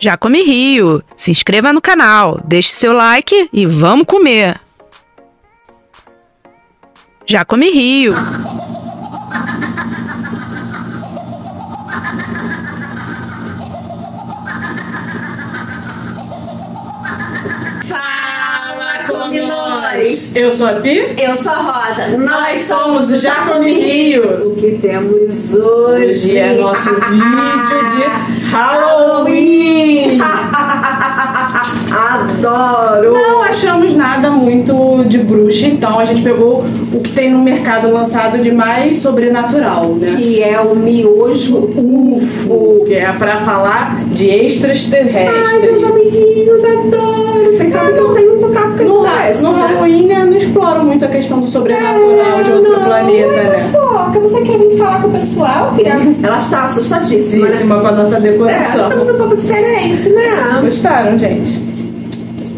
Já Comi Rio, se inscreva no canal, deixe seu like e vamos comer! Já Comi Rio! Fala, Cominores! Eu sou a Pia. Eu sou a Rosa. Nós somos o Já Comi Rio. O que temos hoje? Hoje é nosso vídeo de Halloween! Adoro! Não achamos nada muito de bruxa, então a gente pegou o que tem no mercado lançado de mais sobrenatural, né? Que é o miojo UFO, que é pra falar de extraterrestres. Ai, meus amiguinhos, adoro! Vocês sabem que eu tenho um contato com extraterrestres. No Halloween, né? Não exploram muito a questão do sobrenatural de outro planeta, né? Só que você quer vir falar com o pessoal, filha? Ela está assustadíssima, né? Com a nossa decoração. Nós estamos um pouco diferentes, né? Gostaram, gente?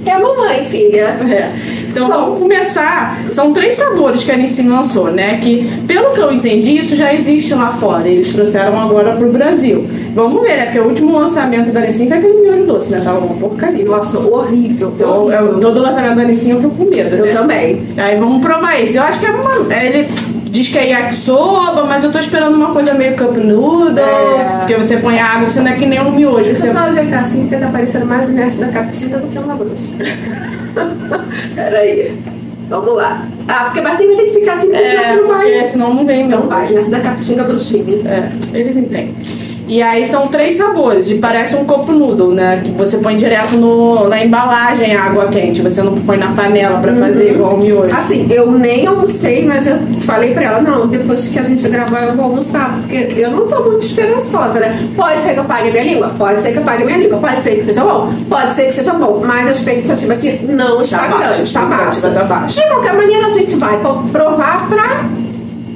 É a mamãe, filha. É. Então vamos começar. São 3 sabores que a Nissin lançou, né? Que, pelo que eu entendi, isso já existe lá fora. Eles trouxeram agora pro Brasil. Vamos ver, né? Porque o último lançamento da Nissin foi aquele miojo doce, né? Tava uma porcaria. Nossa, horrível. Então, horrível. Todo lançamento da Nissin eu fico com medo, né? Eu também. Aí vamos provar esse. Eu acho que é uma... Ele diz que é yakisoba, mas eu tô esperando uma coisa meio Campo Nudo. É. Porque você põe água, você não é que nem um miojo. Deixa eu só ajeitar assim, porque tá parecendo mais Inércia da Capitita do que uma bruxa. Peraí. Vamos lá. Ah, porque vai ter que ficar assim, porque senão não vai. É, senão não vem mesmo. Então vai, Inércia da Capitita bruxinha. É, eles entendem. E aí são 3 sabores, parece um Campo Nudo, né? Que você põe direto na embalagem água quente, você não põe na panela pra fazer igual o miojo. Assim, eu nem almocei, mas eu falei pra ela, não, depois que a gente gravar eu vou almoçar, porque eu não tô muito esperançosa, né? Pode ser que eu pague minha língua, pode ser que eu pague minha língua, pode ser que seja bom, pode ser que seja bom, mas a expectativa aqui não está grande, está baixa. De qualquer maneira a gente vai provar pra...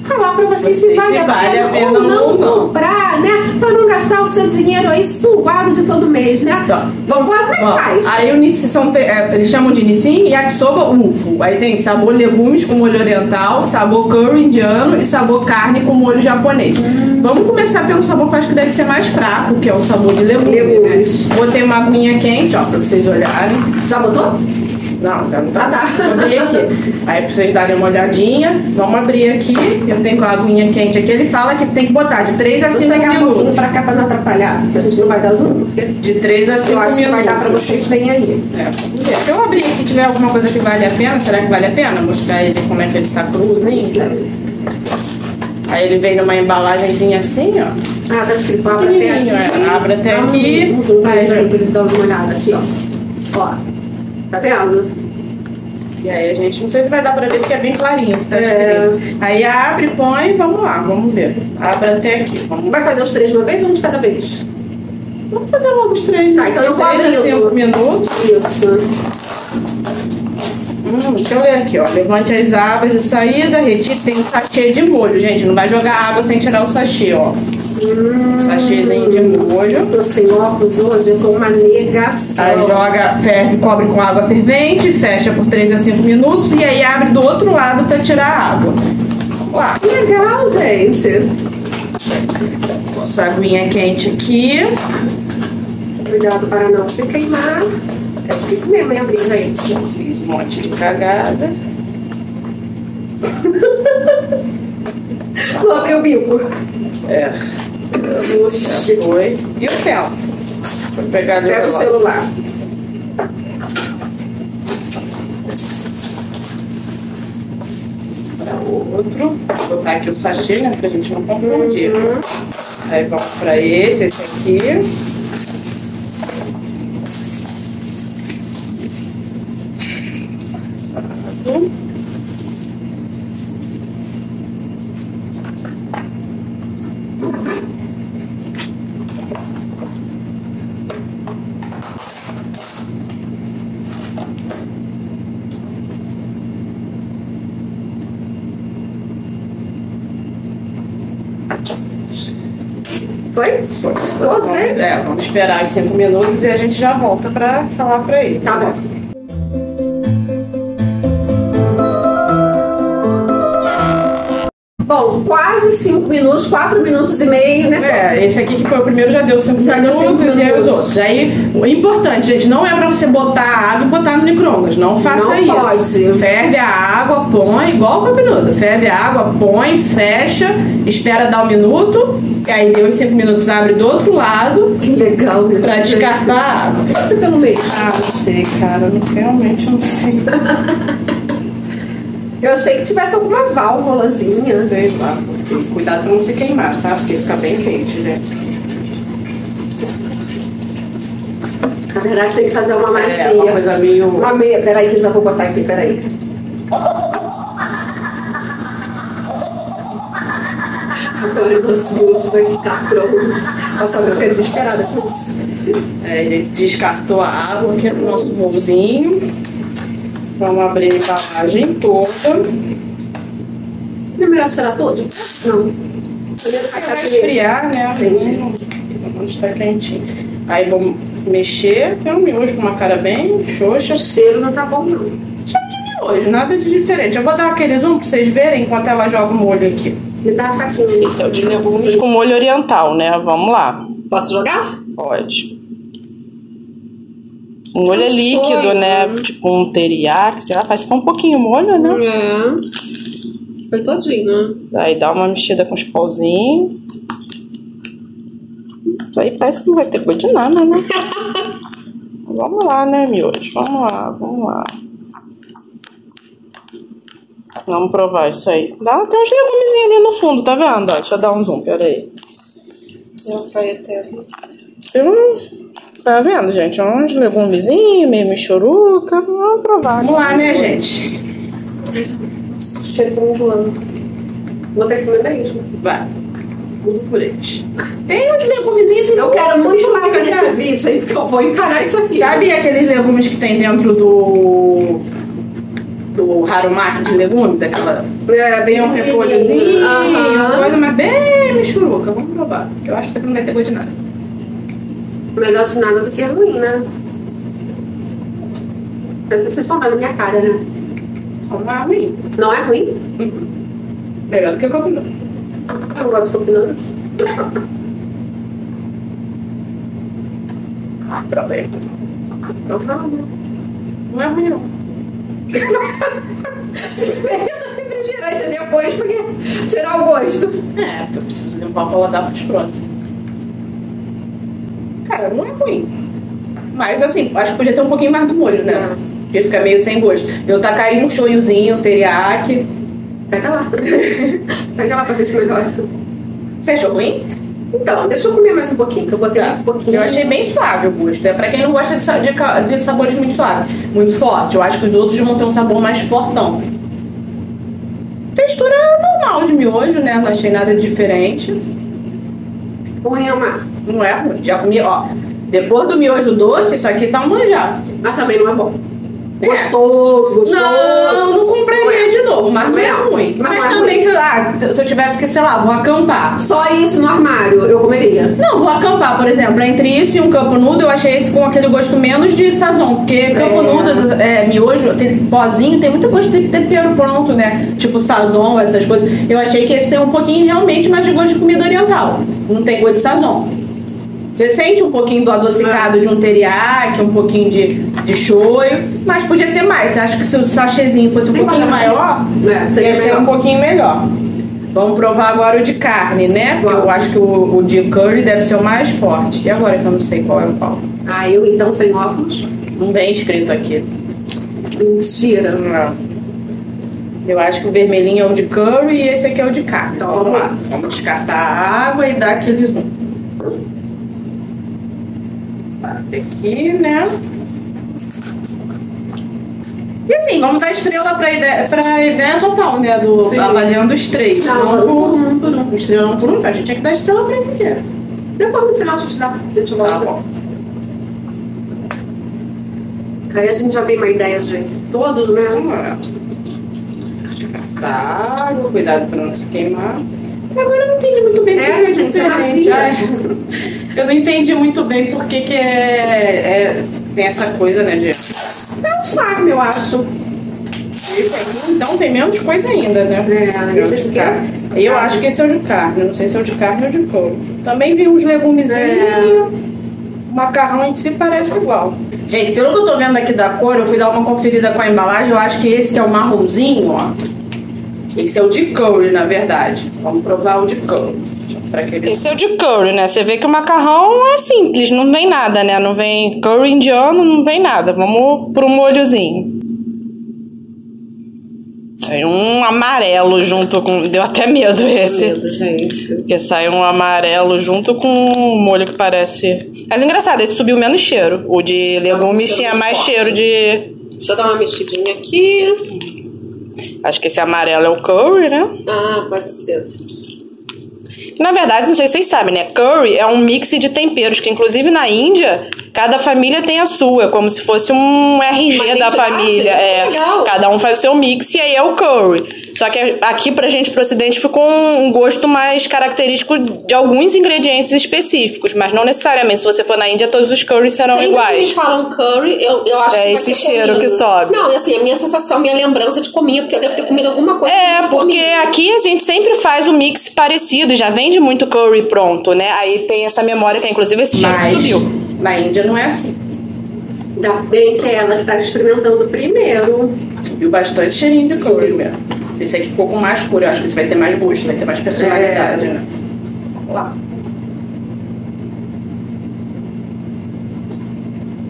falar pra vocês se vale a pena ou não comprar, né? Pra não gastar o seu dinheiro aí suado de todo mês, né? Tá. Vamos lá, como é que faz? Aí o Nissin, eles chamam de Nissin e Yakisoba UFO. Aí tem sabor legumes com molho oriental, sabor curry indiano e sabor carne com molho japonês. Vamos começar pelo sabor que eu acho que deve ser mais fraco, que é o sabor de legumes. Né? Botei uma aguinha quente, ó, pra vocês olharem. Já botou? Não, já não tá dando. Aí pra vocês darem uma olhadinha, vamos abrir aqui. Eu tenho com a aguinha quente aqui. Ele fala que tem que botar de 3 a 5 minutos. Vou chegar um pouquinho pra cá pra não atrapalhar, porque a gente não vai dar zoom. De 3 a 5 minutos. Eu acho que vai dar pra vocês verem aí. É. Se eu abrir aqui, tiver alguma coisa que vale a pena, será que vale a pena mostrar ele como é que ele tá cruzinho? Sim. Aí ele vem numa embalagenzinha assim, ó. Ah, tá escrito, abre até aqui. Abre até aqui. Vamos zoom mais aí pra eles darem uma olhada aqui, ó. Ó. Tá vendo? E aí a gente, não sei se vai dar pra ver porque é bem clarinho que tá escrito. Aí abre, põe, vamos lá, vamos ver. Abre até aqui. Vamos. Vai fazer os 3 de uma vez ou um de cada vez? Vamos fazer logo os 3, né? Tá, então eu vou abrir 5 minutos. Isso. Deixa eu ler aqui, ó. Levante as abas de saída, retire, tem um sachê de molho, gente. Não vai jogar água sem tirar o sachê, ó. Sachêzinho de molho. Tô sem óculos hoje, eu tô uma negação. Aí joga, cobre com água fervente, fecha por 3 a 5 minutos e aí abre do outro lado pra tirar a água. Vamos lá. Legal, gente. Nossa aguinha quente aqui. Cuidado para não se queimar. É difícil mesmo, hein, abrir, gente? Fiz um monte de cagada. Vou abrir o bico. É. Oxi. E o tela? Vou pegar ali. Pega o celular. Para o outro. Vou botar aqui o sachê, né? Pra gente não confundir. Aí vamos pra esse aqui. Certo. Foi? Todos, hein? É, vamos esperar os 5 minutos e a gente já volta pra falar pra ele. Tá bom. Bom, quase 5 minutos, 4 minutos e meio, né? É, esse aqui que foi o primeiro já deu 5 minutos e aí os outros. Aí, o importante, gente, não é pra você botar a água e botar no micro-ondas. Não faça não isso. Não pode. Ferve a água, põe, igual o Campo Nudo. Ferve a água, põe, fecha, espera dar 1 minuto, aí deu os 5 minutos, abre do outro lado. Que legal, né? Pra descartar a água. Passa pelo meio. Ah, não sei, cara. Realmente não sei. Eu achei que tivesse alguma válvulazinha. Sei lá. Cuidado pra não se queimar, tá? Porque fica bem quente, né? Na verdade tem que fazer uma macia. É, uma coisa meio... Uma meia, peraí que eu já vou botar aqui, peraí. Agora eu tô vai ficar pronto. Nossa, eu fiquei desesperada com isso. É, ele descartou a água aqui no nosso molzinho. Vamos abrir a embalagem toda. Não é melhor tirar todo? Não. Primeiro vai esfriar, né? Entendi. Onde está quentinho. Aí vamos mexer. Tem um miojo com uma cara bem xoxa. O cheiro não tá bom, não. Cheiro de miojo, nada de diferente. Eu vou dar aquele zoom pra vocês verem enquanto ela joga o molho aqui. Me dá a faquinha. Esse é o de legumes com molho oriental, né? Vamos lá. Posso jogar? Pode. O molho é líquido, foi, né? Tipo um teriyaki, sei lá, faz só um pouquinho o molho, né? É. Foi todinho, né? Aí dá uma mexida com os pauzinhos. Isso aí parece que não vai ter gosto de nada, né? Vamos lá, né, miojo? Vamos lá, vamos lá. Vamos provar isso aí. Dá, tem uns legumezinhos ali no fundo, tá vendo? Ó, deixa eu dar um zoom, pera aí. Eu falei até... Tá vendo, gente? Uns legumezinhos, meio michuruca. Vamos provar. Vamos lá, né, gente? Cheiro pra um joão. Vou ter que comer mesmo. Vai. Tudo por eles. Tem uns legumezinhos. Eu quero muito like nesse vídeo aí, porque eu vou encarar isso aqui. Sabe aqueles legumes que tem dentro do Harumaki de legumes? Aquela... É, bem um repolhozinho. Coisa, mas bem michuruca. Vamos provar. Eu acho que isso aqui não vai ter gosto de nada. Melhor de nada do que ruim, né? Mas vocês estão vendo a minha cara, né? Não é ruim. Não é ruim? Uhum. Melhor do que o Campo Nudo. Eu não gosto do Campo Nudo. Prova aí. Não fala, né? Não é ruim, não. Você perdeu refrigerante depois porque tirar o gosto. É, porque eu preciso limpar o paladar para os próximos. Cara, não é ruim. Mas assim, acho que podia ter um pouquinho mais do molho, né? Porque fica meio sem gosto. Eu tacaria um shoyuzinho, teriyaki. Pega lá. Pega lá pra ver se melhora. Você achou ruim? Então, deixa eu comer mais um pouquinho, que eu botei um pouquinho. Eu achei bem suave o gosto. É pra quem não gosta de sabores muito suaves, muito forte. Eu acho que os outros vão ter um sabor mais fortão. Textura normal de miojo, né? Não achei nada diferente. Ruim é uma... Não é ruim, já comi, ó. Depois do miojo doce, isso aqui tá um manjar. Mas também não é bom. É. Gostoso, gostoso. Não, não compraria de novo, mas não é ruim. Mas também, sei lá, se eu tivesse que, sei lá, vou acampar. Só isso no armário, eu comeria. Não, vou acampar, por exemplo. Entre isso e um Campo Nudo, eu achei esse com aquele gosto menos de Sazon. Porque Campo Nudo, miojo, tem pozinho, tem muito gosto de tempero pronto, né? Tipo Sazon, essas coisas. Eu achei que esse tem um pouquinho, realmente, mais de gosto de comida oriental. Não tem gosto de Sazon. Você sente um pouquinho do adocicado de um teriyaki, um pouquinho de shoyu, mas podia ter mais. Acho que se o sachêzinho fosse um pouquinho maior, ia ser um pouquinho melhor. Vamos provar agora o de carne, né? Porque eu acho que o de curry deve ser o mais forte. E agora que eu não sei qual é o qual? Ah, eu então sem óculos? Não vem escrito aqui. Mentira. Não. Eu acho que o vermelhinho é o de curry e esse aqui é o de carne. Então vamos lá. Vamos descartar a água e dar aquele zoom. Aqui, né? E assim, vamos dar estrela pra ideia total, né? Avaliando os três. Estrela um por um, a gente tinha que dar estrela pra esse aqui. Depois no final a gente dá. Tá bom. Aí a gente já tem uma ideia, gente. Todos, né? Tá, cuidado pra não se queimar. Agora eu não entendi muito bem porque é diferente. Eu não entendi muito bem porque que tem essa coisa, né, de... É um charme, eu acho. bife aí, então tem menos coisa ainda, né? É, esse é de carne. Eu acho que esse é o de carne, não sei se é o de carne ou de couve. Também vi uns legumezinhos e o macarrão em si parece igual. Gente, pelo que eu tô vendo aqui da cor, eu fui dar uma conferida com a embalagem, eu acho que esse que é o marronzinho, ó. Esse é o de couve, na verdade. Vamos provar o de couve. Esse é o de curry, né? Você vê que o macarrão é simples, não vem nada, né? Não vem curry indiano, não vem nada. Vamos pro molhozinho. Sai um amarelo junto com... Deu até medo esse. Medo, gente. Porque sai um amarelo junto com um molho que parece... Mas é engraçado, esse subiu menos cheiro. O de legumes tinha mais cheiro de... Deixa eu dar uma mexidinha aqui. Acho que esse amarelo é o curry, né? Ah, pode ser. Na verdade, não sei se vocês sabem, né? Curry é um mix de temperos, que inclusive na Índia, cada família tem a sua. É como se fosse um RG da família. É, cada um faz o seu mix e aí é o curry. Só que aqui pra gente, pro ocidente, ficou um gosto mais característico de alguns ingredientes específicos. Mas não necessariamente. Se você for na Índia, todos os curries serão iguais. Sempre que me falam curry, eu acho que é esse cheiro que sobe. Não, e assim, a minha sensação, minha lembrança de comida, porque eu devo ter comido alguma coisa. É, porque aqui a gente sempre faz um mix parecido, já vem de muito curry pronto, né? Aí tem essa memória que inclusive esse cheiro subiu. Na Índia não é assim. Ainda bem que é ela que tá experimentando primeiro. Subiu bastante cheirinho de curry mesmo. Esse aqui ficou com mais cor, eu acho que esse vai ter mais gosto, vai ter mais personalidade, né? Vamos lá.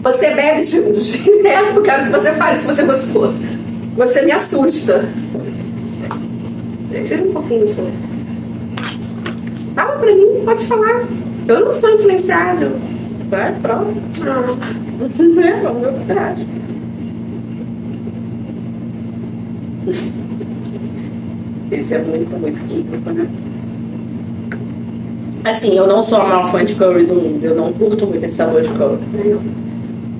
Você bebe direto, eu quero que você fale se você gostou. Você me assusta. Tira um pouquinho isso. Fala pra mim, pode falar. Eu não sou influenciável. Vai, prova. Não é, vamos ver o que você acha. Esse é muito, muito químico, né? Assim, eu não sou a maior fã de curry do mundo. Eu não curto muito esse sabor de curry.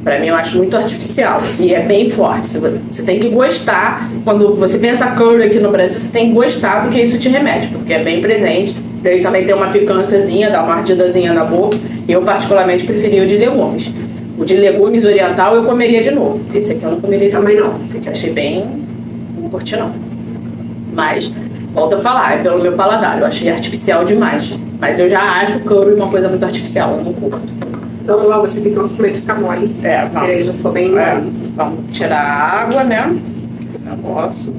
Pra mim, eu acho muito artificial. E é bem forte. Você tem que gostar. Quando você pensa curry aqui no Brasil, você tem que gostar do que isso te remete. Porque é bem presente. Ele também tem uma picânciazinha, dá uma ardidazinha na boca. Eu particularmente preferia o de legumes. O de legumes oriental eu comeria de novo. Esse aqui eu não comeria também não. Esse aqui eu achei bem... não curti não. Mas, volto a falar, é pelo meu paladar. Eu achei artificial demais. Mas eu já acho o curry uma coisa muito artificial, eu não curto. Então logo esse picão com medo de ficar mole. É, vamos. Ele já ficou bem mole. Vamos tirar a água, né? Negócio.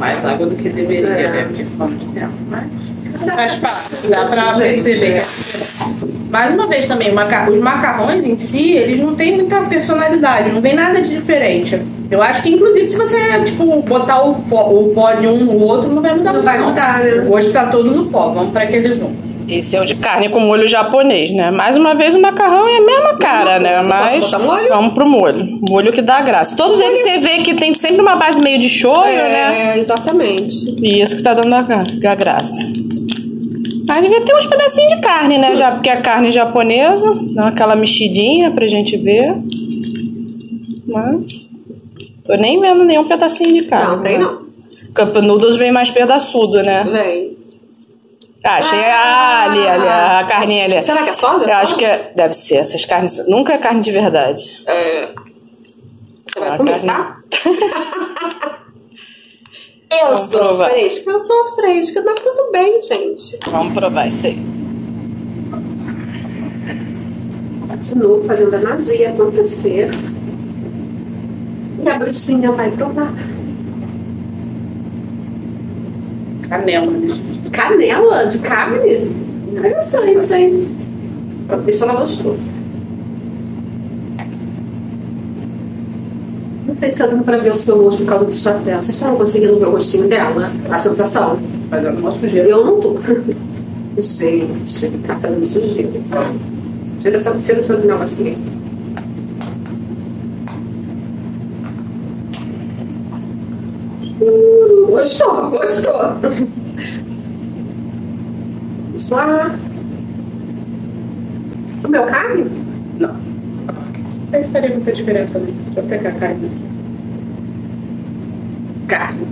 Mais água do que deveria, né? Porque isso toma muito tempo, mas dá pra perceber. Mais uma vez também, os macarrões em si, eles não tem muita personalidade, não tem nada de diferente. Eu acho que, inclusive, se você, tipo, botar o pó de um no outro, não vai mudar muito. Não vai mudar, né? O gosto tá todo no pó, vamos pra aqueles um. Esse é o de carne com molho japonês, né? Mais uma vez o macarrão é a mesma cara, né? Mas vamos pro molho. Molho que dá graça. Todos eles você vê que tem sempre uma base meio de shoyu, né? É, exatamente. E isso que tá dando a graça. Aí devia ter uns pedacinhos de carne, né? Já, porque a carne japonesa dá aquela mexidinha pra gente ver. Mas tô nem vendo nenhum pedacinho de carne. Não, tem não. Campo Nudos vem mais pedaçudo, né? Vem. Ah, achei a carninha ali. Será que é soja? Eu acho que deve ser. Essas carnes... Nunca é carne de verdade. É. Você vai comer, tá? Eu sou fresca, mas tudo bem, gente. Vamos provar isso aí. Continuo fazendo a magia acontecer. E a bruxinha vai provar. Canela, gente. Canela de carne? Interessante, hein? Pra ver se ela gostou. Não sei se tá dando pra ver o seu gosto por causa do chapéu. Vocês estão conseguindo ver o gostinho dela? A sensação? Fazendo uma sujeira. Eu não tô. Gente, tá fazendo sujeira. Tira essa o seu negócio aqui. Gostou, gostou. Só. Comeu carne? Não. Vocês fariam muita diferença ali. Deixa eu pegar a carne. cargo.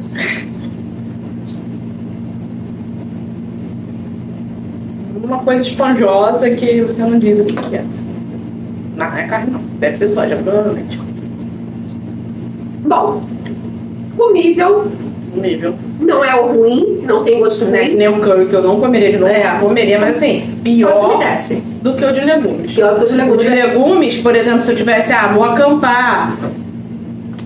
Uma coisa esponjosa que você não diz o que é. Não, não é carne não. Deve ser soja, provavelmente. Bom, comível. Comível. Não é o ruim, não tem gosto ruim. Nem o curry que eu não comeria de novo. É. Comeria, mas assim, pior do que o de legumes. Pior do que o de legumes. O de legumes, por exemplo, se eu tivesse, vou acampar.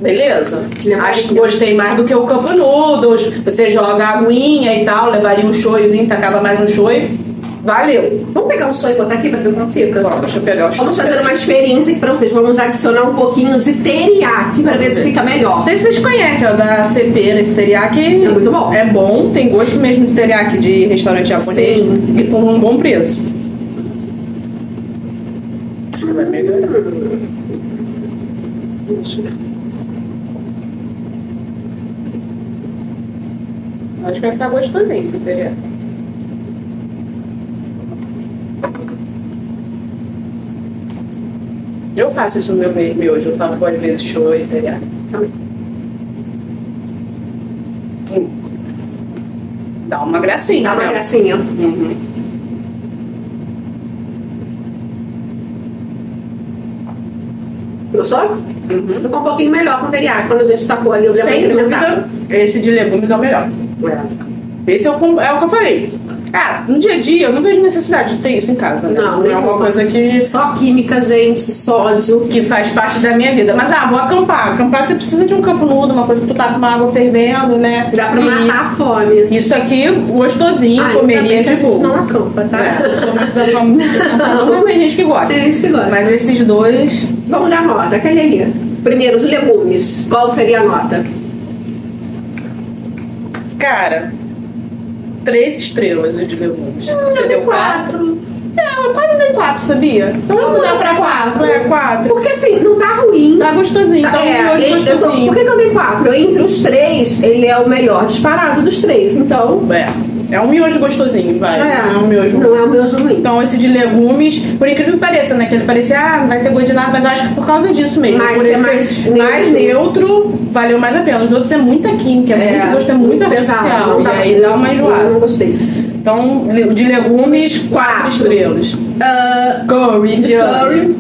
Beleza? Acho que gostei mais do que o Campo Nudo. Você joga a aguinha e tal, levaria um shoyzinho, tacava mais um shoyu. Valeu. Vamos pegar um shoyu e botar aqui pra ver como fica? Bom, deixa eu pegar o shoyu. Vamos fazer uma experiência aqui pra vocês. Vamos adicionar um pouquinho de teriyaki pra ver se fica melhor. Não sei se vocês conhecem, da CP, esse teriyaki. É muito bom. É bom, tem gosto mesmo de teriyaki de restaurante japonês. Sim. E por um bom preço. Acho que vai melhorar. Acho que vai ficar gostosinho do teriyaki. Eu faço isso no meu miojo, eu tava 4 vezes show e teriyaki. Dá uma gracinha. Dá uma gracinha. Uhum. Gostou? Uhum. Ficou um pouquinho melhor com o teriyaki. Quando a gente tacou ali, eu sem dúvida, esse de legumes é o melhor. É. Esse é o que eu falei. Cara, no dia a dia eu não vejo necessidade de ter isso em casa, né? Não é uma coisa que... Só química, gente, sódio, que faz parte da minha vida. Mas, vou acampar. Acampar você precisa de um campo nudo, uma coisa que tu tá com uma água fervendo, né? Dá pra matar a fome. Isso aqui, gostosinho, comeria de boa. A gente não acampa, tá? Eu sou muito da fome. Mas tem gente que gosta. Tem gente que gosta. Mas esses dois... Vamos dar nota, Carinha. Primeiro, os legumes. Qual seria a nota? Cara... 3 estrelas de legumes. Você deu 4. Eu quase dei 4, sabia? Então vamos mudar pra 4. É 4. Porque assim, não tá ruim. Tá gostosinho. Tá gostosinho. Por que eu dei 4? Entre os 3, ele é o melhor disparado dos 3. Então... É um miojo gostosinho, vai. Não é um miojo ruim. Não é um miojo ruim. Então esse de legumes, por incrível que pareça, né? Que ele parecia, não vai ter gosto de nada, mas eu acho que por causa disso mesmo. Mas por é mais neutro, valeu mais a pena. Os outros é muita química, muito gosto, é muito artificial. E aí dá uma enjoada. Não gostei. Então, de legumes, 4 estrelas. Curry.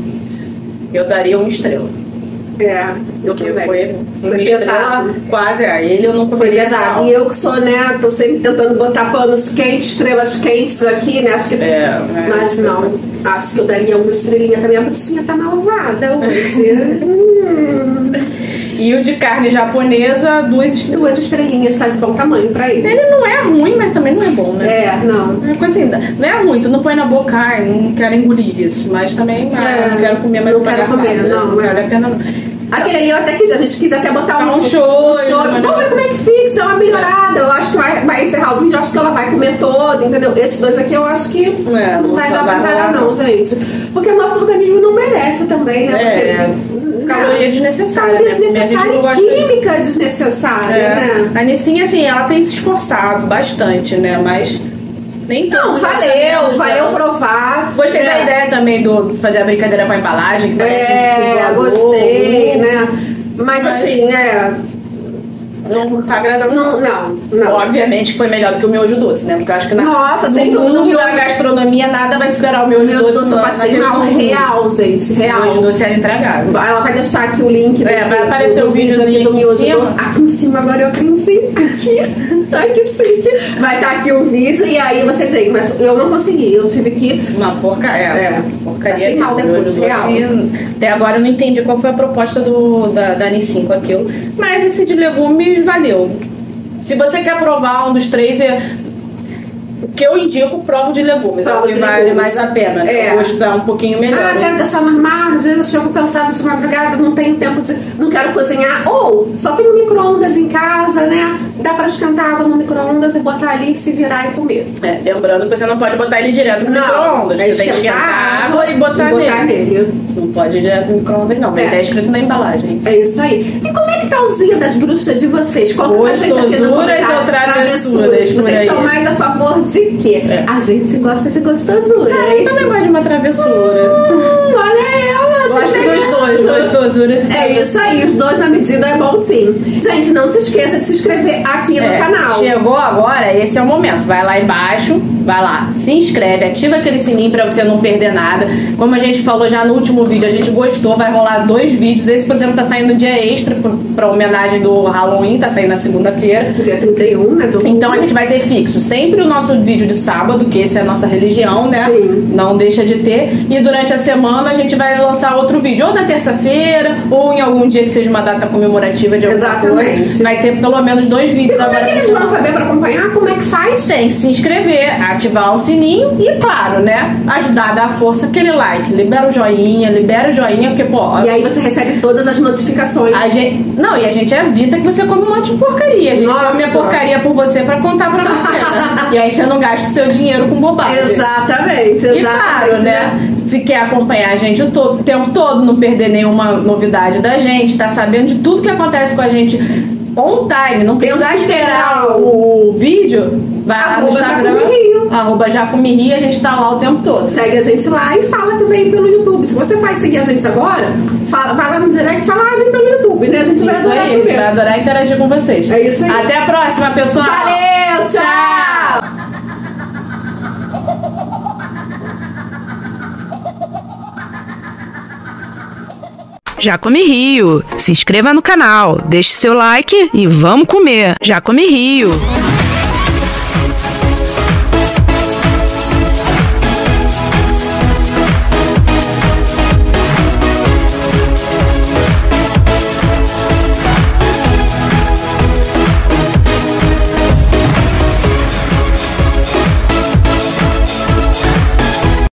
Eu daria 1 estrela. Eu que foi pesado. Quase, ele eu não poderia. Foi pesado. E eu que sou, né, tô sempre tentando botar panos quentes, estrelas quentes aqui, né, acho que... Mas não, acho que eu daria 1 estrelinha também, a bolsinha tá malvada, eu vou dizer. E o de carne japonesa, 2 estrelinhas. 2 estrelinhas, tá de bom tamanho pra ele. Ele não é ruim, mas também não é bom, né? Não. É coisa assim, não é ruim, tu não põe na boca, não quero engolir isso, mas também não quero comer, mas não quero comer, não vale a pena não. Aquele ali, até que a gente quis até botar um show. Vamos ver como é que fica, dá uma melhorada. Eu acho que vai encerrar o vídeo, eu acho que ela vai comer todo, entendeu? Esses dois aqui eu acho que não vai dar pra parar não, gente. Porque o nosso organismo não merece também, né? Caloria desnecessária, né? Desnecessária, química desnecessária, né? A Nissin, assim, ela tem se esforçado bastante, né? Mas... Então, valeu provar. Gostei da ideia também de fazer a brincadeira com a embalagem. Que gostei, né? Mas assim, não tá agradando. Não. Obviamente foi melhor do que o miojo doce, né? Porque eu acho que nossa, sem dúvida. No mundo da gastronomia nada vai superar o miojo doce. Eu passei mal, real, gente. Real. O miojo doce era intragável. Ela vai deixar aqui o link. Vai aparecer o vídeo aqui do miojo doce. Aqui em cima agora eu pensei. Aqui. Tá aqui chique. Vai estar aqui o vídeo e aí vocês veem. Mas eu não consegui. Eu tive que. Uma porcaria. Porcaria. Passei mal depois. Real. Até agora eu não entendi qual foi a proposta da Nissin com aquilo. Mas esse de legumes. Valeu. Se você quer provar um dos 3, o que eu indico, prova de legumes. Prova de vale legumes. Mais a pena. O gosto dá um pouquinho melhor. Quero deixar mais margens, chego cansado de madrugada, não tenho tempo de... Não quero cozinhar. Ou só tem um micro-ondas em casa, né? Dá pra esquentar água no micro-ondas e botar ali, se virar e comer. Lembrando que você não pode botar ele direto no micro-ondas. Você tem que esquentar água e botar nele. Não pode ir direto no micro-ondas, não. Mas tá escrito na embalagem. É isso aí. E como é que tá o dia das bruxas de vocês? Conta pra gente aqui no comentário. Ou travessuras. Vocês são mais a favor de quê? A gente gosta de gostosura. Eu também gosto de uma travessura. Olha ela. Gosto dos dois. gostosuras. É isso aí, os dois na medida é bom sim. Gente, não se esqueça de se inscrever aqui no canal. Chegou agora, esse é o momento. Vai lá embaixo, vai lá, se inscreve, ativa aquele sininho pra você não perder nada. Como a gente falou já no último vídeo, a gente gostou, vai rolar 2 vídeos. Esse, por exemplo, tá saindo dia extra pra homenagem do Halloween, tá saindo na segunda-feira. Dia 31, né? Então a gente vai ter fixo sempre o nosso vídeo de sábado, que esse é a nossa religião, né? Sim. Não deixa de ter. E durante a semana a gente vai lançar outro vídeo, ou na terça-feira, ou em algum dia que seja uma data comemorativa de alguma coisa. Vai ter pelo menos 2 vídeos. E como agora é que eles vão saber pra acompanhar? Como é que faz? Tem que se inscrever, ativar o sininho e, claro, né, ajudar a dar força, aquele like. Libera o joinha, porque, pô... E aí você recebe todas as notificações. A gente... Não, e a gente avisa que você come um monte de porcaria. A gente come a porcaria por você pra contar pra você, né? E aí você não gasta o seu dinheiro com bobagem. Exatamente, exatamente. E claro, né? Se quer acompanhar a gente o tempo todo, não perder nenhuma novidade da gente, tá sabendo de tudo que acontece com a gente on time, não precisa esperar o vídeo, vai lá no Instagram, arroba Já Comi Rio, a gente tá lá o tempo todo. Segue a gente lá e fala que veio pelo YouTube. Se você vai seguir a gente agora, fala, vai lá no direct e fala, ah, vem pelo YouTube, né? A gente vai adorar. Isso aí, a gente vai adorar interagir com vocês. É isso aí. Até a próxima, pessoal. Valeu, tchau! Já Comi Rio, se inscreva no canal, deixe seu like e vamos comer. Já Comi Rio.